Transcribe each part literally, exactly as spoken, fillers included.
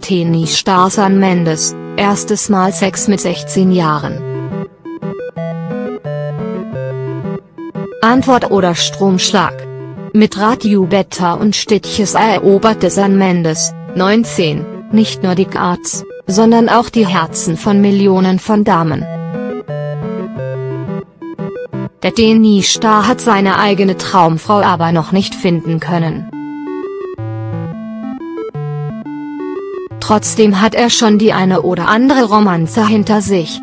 Tennis-Star Shawn Mendes, erstes Mal Sex mit sechzehn Jahren. Antwort oder Stromschlag? Mit Treat You Better und Stitches eroberte Shawn Mendes, neunzehn, nicht nur die Charts, sondern auch die Herzen von Millionen von Damen. Der Tennis-Star hat seine eigene Traumfrau aber noch nicht finden können. Trotzdem hat er schon die eine oder andere Romanze hinter sich.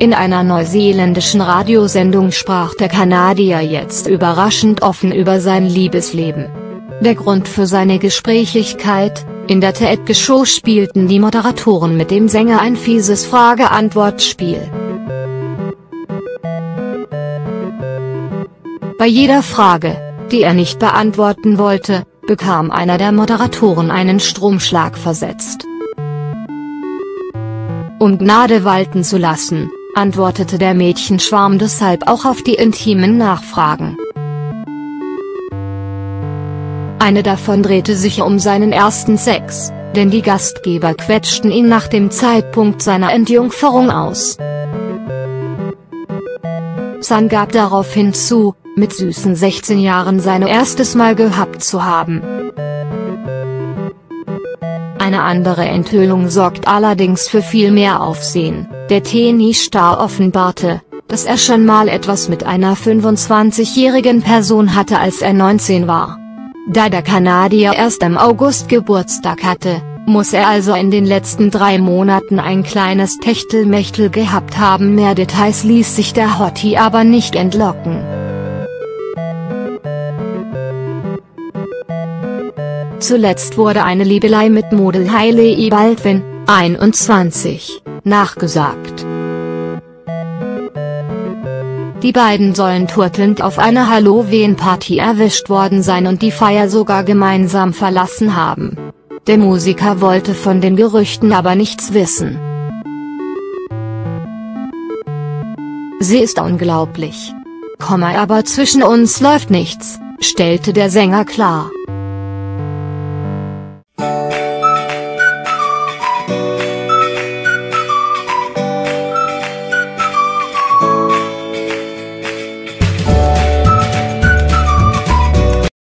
In einer neuseeländischen Radiosendung sprach der Kanadier jetzt überraschend offen über sein Liebesleben. Der Grund für seine Gesprächigkeit: in der Tate Show spielten die Moderatoren mit dem Sänger ein fieses Frage-Antwort-Spiel. Bei jeder Frage, die er nicht beantworten wollte, bekam einer der Moderatoren einen Stromschlag versetzt. Um Gnade walten zu lassen, antwortete der Mädchenschwarm deshalb auch auf die intimen Nachfragen. Eine davon drehte sich um seinen ersten Sex, denn die Gastgeber quetschten ihn nach dem Zeitpunkt seiner Entjungferung aus. Shawn gab daraufhin zu, mit süßen sechzehn Jahren sein erstes Mal gehabt zu haben. Eine andere Enthüllung sorgt allerdings für viel mehr Aufsehen: der Tennis-Star offenbarte, dass er schon mal etwas mit einer fünfundzwanzigjährigen Person hatte, als er neunzehn war. Da der Kanadier erst im August Geburtstag hatte, muss er also in den letzten drei Monaten ein kleines Techtelmechtel gehabt haben. Mehr Details ließ sich der Hottie aber nicht entlocken. Zuletzt wurde eine Liebelei mit Model Hailey Baldwin, einundzwanzig, nachgesagt. Die beiden sollen turtelnd auf einer Halloween-Party erwischt worden sein und die Feier sogar gemeinsam verlassen haben. Der Musiker wollte von den Gerüchten aber nichts wissen. Sie ist unglaublich. Aber zwischen uns läuft nichts, stellte der Sänger klar.